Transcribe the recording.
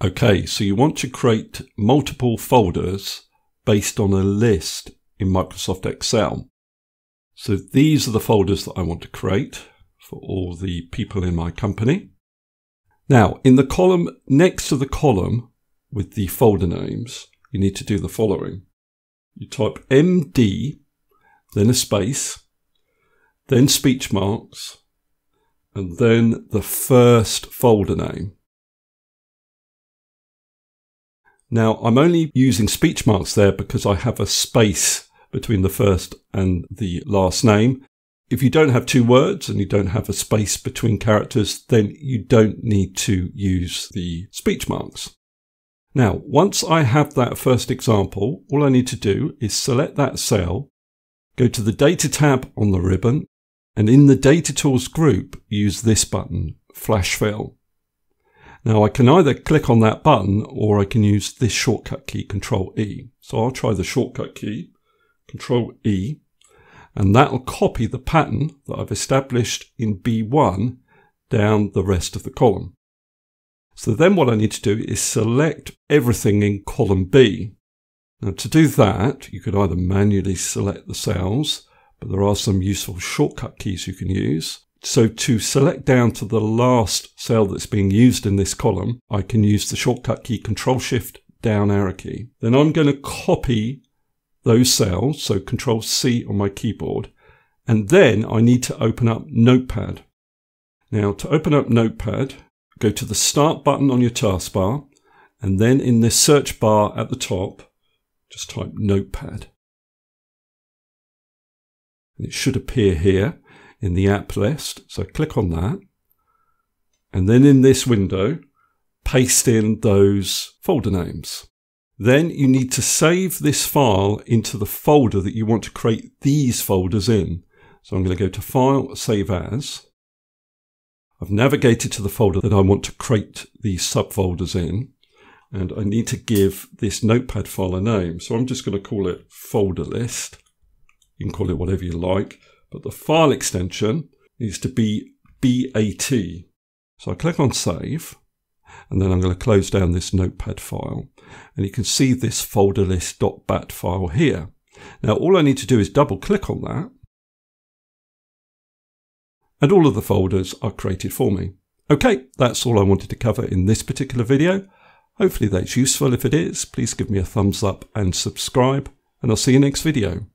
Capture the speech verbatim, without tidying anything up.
Okay, so you want to create multiple folders based on a list in Microsoft Excel. So these are the folders that I want to create for all the people in my company. Now, in the column next to the column with the folder names, you need to do the following. You type M D, then a space, then speech marks, and then the first folder name. Now, I'm only using speech marks there because I have a space between the first and the last name. If you don't have two words and you don't have a space between characters, then you don't need to use the speech marks. Now, once I have that first example, all I need to do is select that cell, go to the Data tab on the ribbon, and in the Data Tools group, use this button, Flash Fill. Now, I can either click on that button or I can use this shortcut key, Control E. So I'll try the shortcut key, Control E, and that'll copy the pattern that I've established in B one down the rest of the column. So then what I need to do is select everything in column B. Now, to do that, you could either manually select the cells, but there are some useful shortcut keys you can use. So to select down to the last cell that's being used in this column, I can use the shortcut key Control Shift down arrow key. Then I'm going to copy those cells, so Control C on my keyboard, and then I need to open up Notepad. Now, to open up Notepad, go to the Start button on your taskbar, and then in this search bar at the top, just type Notepad. And it should appear here in the app list, so click on that, and then in this window, paste in those folder names. Then you need to save this file into the folder that you want to create these folders in. So I'm going to go to File, Save As. I've navigated to the folder that I want to create these subfolders in, and I need to give this Notepad file a name. So I'm just going to call it Folder List. You can call it whatever you like, but the file extension needs to be B A T. So I click on Save, and then I'm going to close down this Notepad file. And you can see this folder list.bat file here. Now, all I need to do is double click on that, and all of the folders are created for me. Okay, that's all I wanted to cover in this particular video. Hopefully that's useful. If it is, please give me a thumbs up and subscribe, and I'll see you next video.